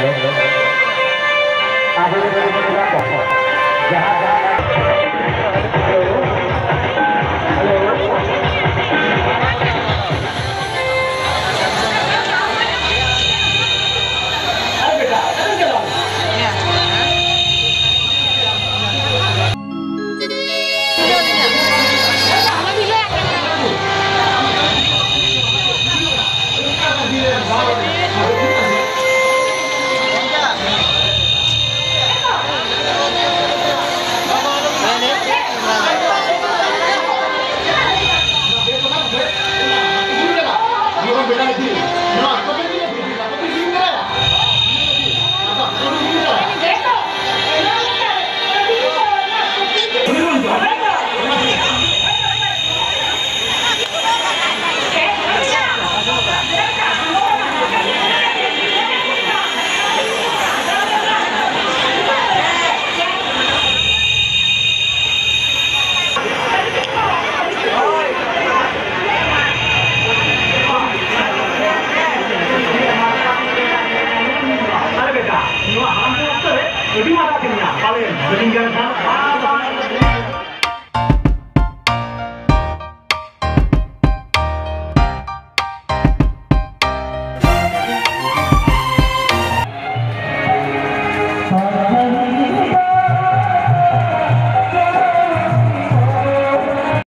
We're going to